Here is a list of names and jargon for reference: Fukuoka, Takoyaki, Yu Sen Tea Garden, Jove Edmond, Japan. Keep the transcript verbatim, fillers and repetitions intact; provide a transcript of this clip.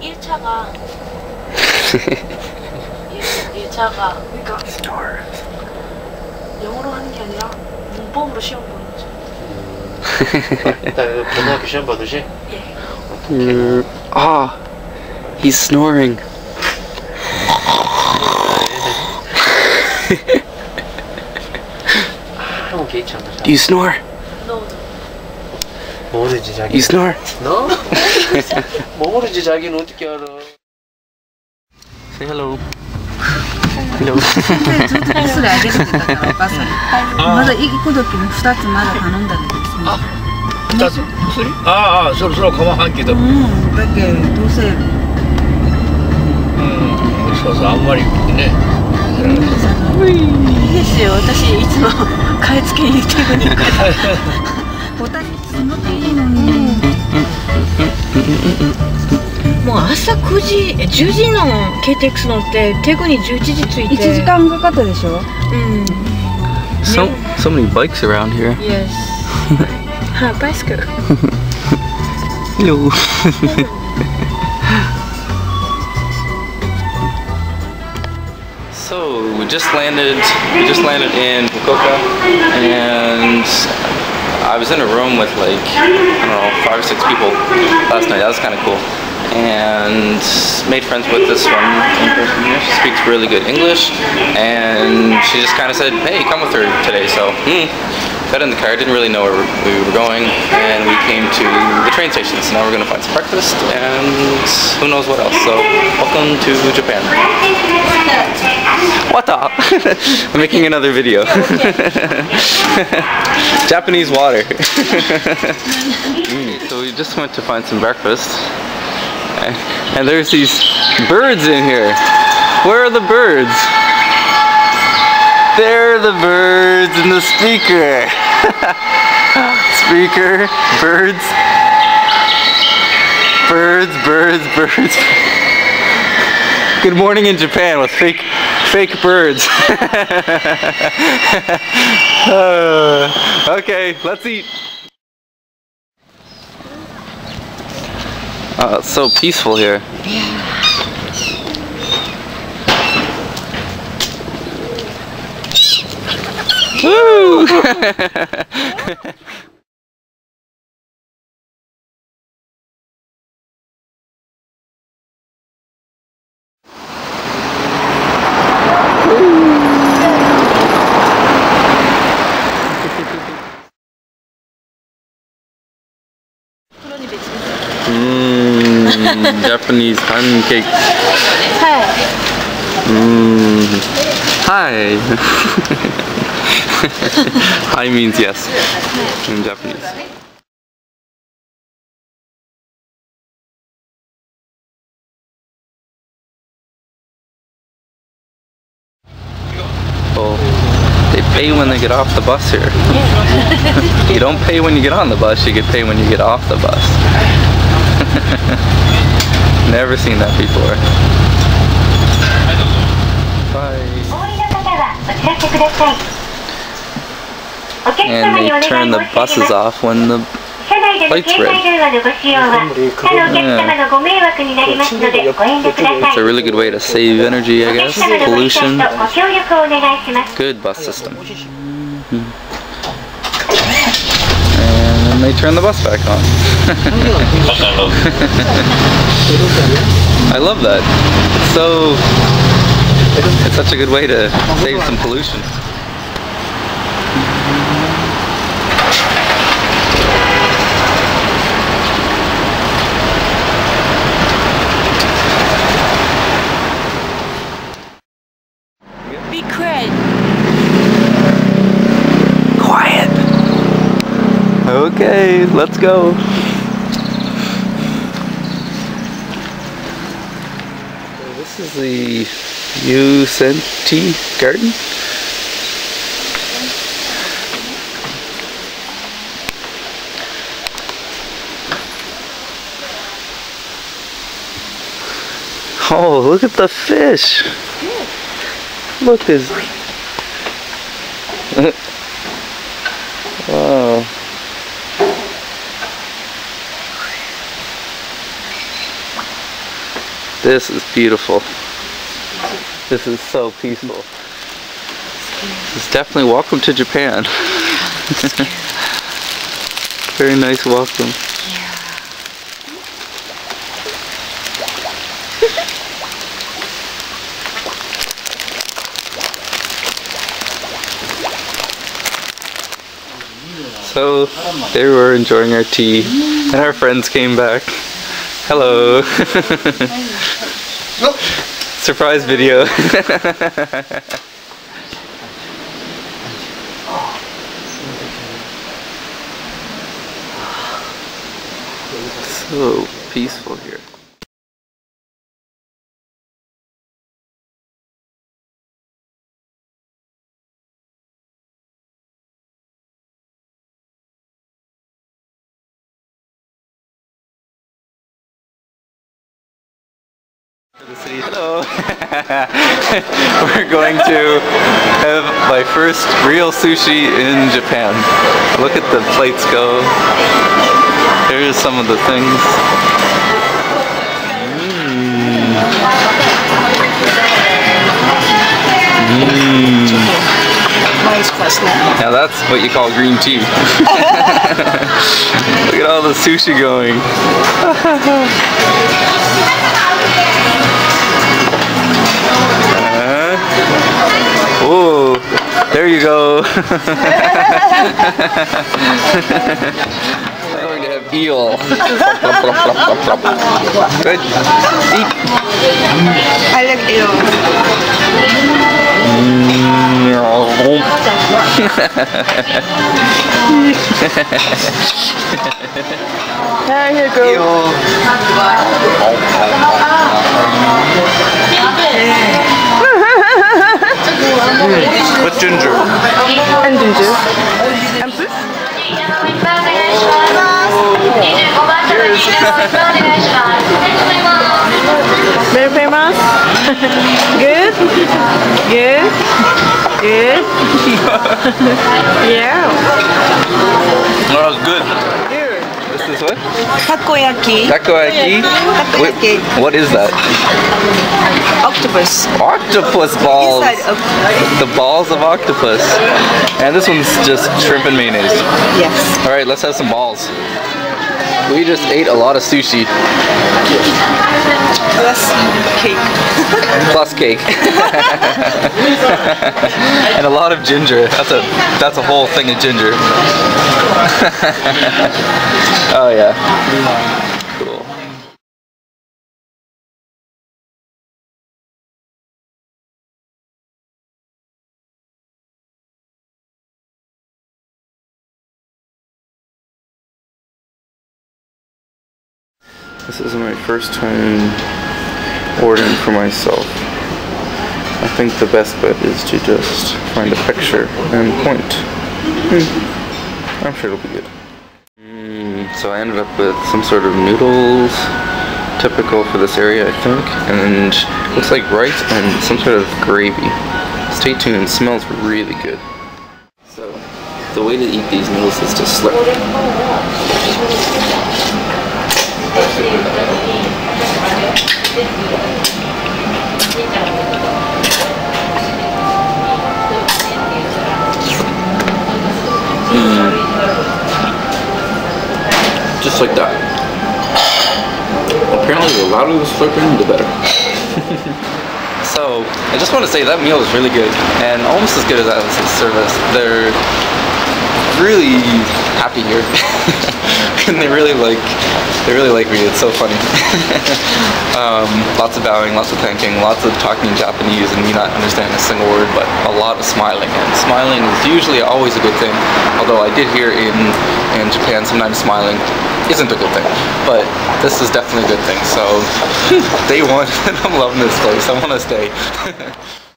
일 차가 일 차가 그러니까 영어로 하는 게 아니라 문법으로 시험 보는 거죠. 일단 고등학교 시험 보듯이? 예. 음, 아, he's snoring. Do you snore? No. 모르지 자기. You snore? No. 모르지 자기는 어떻게 알아? Say hello. Hello. 맛을 알게 됐다. 맛을. 맞아 이 고덕기는 twoつ まだ 頼んだんだ. 아. twoつ? 소리? 아, 아, 서로 서로 가만 한 끼도. 음, 그렇게 도세. 음, 그래서 아무 말이 없네. 음, so, so many bikes around here. Yes. Ha, bicycle. Hello. So we just landed. We just landed in Fukuoka, and I was in a room with like I don't know five or six people last night. That was kind of cool, and made friends with this one person here. She speaks really good English, and she just kind of said, "Hey, come with her today." So hmm, got in the car. Didn't really know where we were going, and we came to the train station. So now we're gonna find some breakfast, and who knows what else. So welcome to Japan. What the? I'm making another video. Japanese water. mm, so we just went to find some breakfast, and, and there's these birds in here. Where are the birds? They're the birds in the speaker. Speaker, birds, birds, birds, birds. Good morning in Japan with fake. Fake birds. uh, okay, let's eat. Uh, it's so peaceful here. Woo! Japanese pancake. Hi. Mm. Hi. Hi means yes in Japanese. Oh, they pay when they get off the bus here. You don't pay when you get on the bus, you get paid when you get off the bus. Never seen that before. Bye. And they turn the buses off when the light's red. Yeah. It's a really good way to save energy, I guess. Pollution. Good bus system. And they turn the bus back on. I love that. It's so, it's such a good way to save some pollution. Okay, let's go. So this is the Yu Sen Tea Garden. Oh, look at the fish. Look this. Wow. This is beautiful. This is so peaceful. It's definitely welcome to Japan. Very nice welcome. So they were enjoying our tea, and our friends came back. Hello. Surprise video. So peaceful here. The city. Hello! We're going to have my first real sushi in Japan. Look at the plates go. Here's some of the things. Mmm. Mmm. Now that's what you call green tea. Look at all the sushi going. Uh, oh, there you go. We're going to have eel. Good. Eat. I like eel. There you go. Eel. Mm. With ginger. And ginger. And this? Very famous? Good? Good? Good? Yeah. That was good. This is what? Takoyaki. Takoyaki? Takoyaki. What is that? Octopus. Octopus balls. Octopus. The balls of octopus. And this one's just shrimp and mayonnaise. Yes. All right, let's have some balls. We just ate a lot of sushi. Plus cake. Plus cake. And a lot of ginger. That's a that's a whole thing of ginger. Oh yeah. This is my first time ordering for myself. I think the best bet is to just find a picture and point. Mm. I'm sure it'll be good. Mm, so I ended up with some sort of noodles, typical for this area I think, and looks like rice and some sort of gravy. Stay tuned, it smells really good. So the way to eat these noodles is to slurp. Mm. Just like that. Apparently the louder the slurping, the better. So, I just want to say that meal is really good, and almost as good as that service. They're really happy here. And they really like they really like me. It's so funny. um, lots of bowing, lots of thanking, lots of talking in Japanese and me not understanding a single word, but a lot of smiling. And smiling is usually always a good thing, although I did hear in, in Japan sometimes smiling isn't a good thing, but this is definitely a good thing. So day one, I'm loving this place. I want to stay.